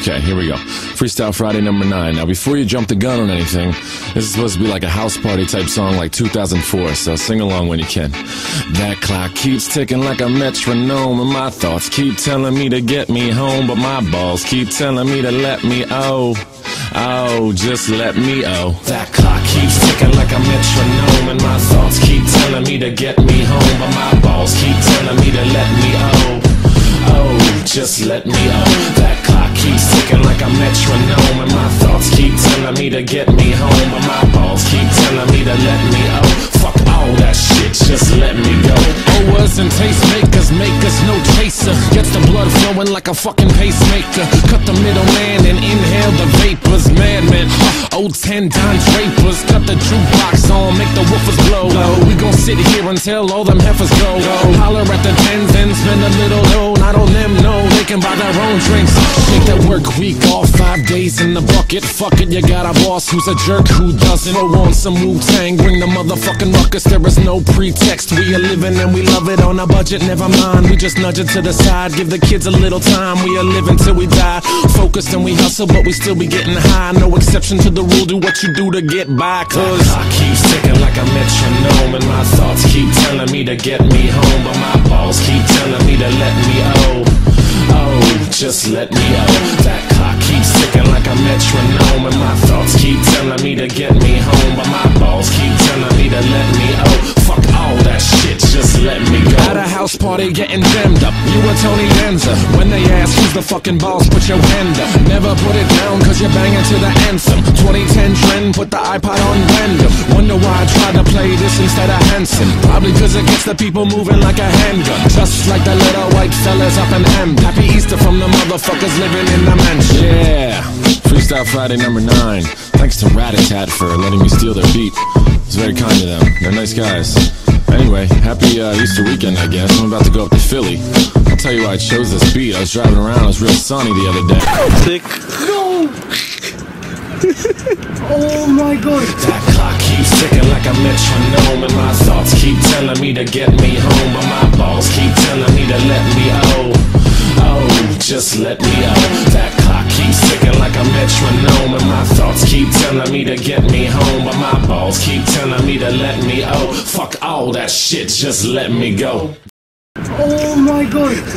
Okay, here we go. Freestyle Friday number 9. Now, before you jump the gun on anything, this is supposed to be like a house party type song like 2004, so sing along when you can. That clock keeps ticking like a metronome, and my thoughts keep telling me to get me home, but my balls keep telling me to let me just let me That clock keeps ticking like a metronome, and my thoughts keep telling me to get me home, but my balls keep telling me to let me just let me That clock keeps ticking like a metronome, and my thoughts keep telling me to get me home, but my balls keep telling me to let me Fuck all that shit, just let me go. Owers and tastemakers make us no chaser. Gets the blood flowing like a fucking pacemaker. Cut the middleman and inhale the vapors. Madman, old 10 Don Drapers. Cut the jukebox on, make the woofers blow. We gon' sit here until all them heifers go. Holler at the tens and spend a little dough. Not on them, no. They can buy their own drinks. Make that work week all 5 days in the bucket. Fuck it, you got a boss who's a jerk who doesn't. Throw on some Wu-Tang, bring the motherfucking ruckus. There is no pretext. We are living and we love it on a budget. Never mind, we just nudge it to the side. Give the kids a little time. We are living till we die. Focused and we hustle, but we still be getting high. No exception to the rule. Do what you do to get by. Cause that clock keeps ticking like a metronome, and my thoughts keep telling me to get me home, but my balls keep telling me to let me just let me That clock keeps ticking like a metronome, and my thoughts keep telling me to get me home, but my balls keep telling me to let me Fuck all that shit, just let me go. At a house party getting jammed up, you were Tony Danza. When they ask who's the fucking boss, put your hand up. Never put it down cause you're banging to the anthem. 2010 trend, put the iPod on random. Wonder why I tried to play this instead of Hanson. Probably cause it gets the people moving like a handgun. Just like the little white fellas up in Hamden. Happy Easter from the motherfuckers living in the mansion. Yeah, Freestyle Friday number 9. Thanks to Ratatat for letting me steal their beat. It's very kind of them. They're nice guys. Anyway, happy Easter weekend, I guess. I'm about to go up to Philly. I'll tell you why I chose this beat. I was driving around. It was real sunny the other day. Sick. No. Oh my god. That clock keeps ticking like a metronome, and my thoughts keep telling me to get me home, but my balls keep telling me to let me just let me That clock keeps ticking like a metronome, and my thoughts keep telling me to get me home, but my balls keep telling me to let me Fuck all that shit, just let me go. Oh my god.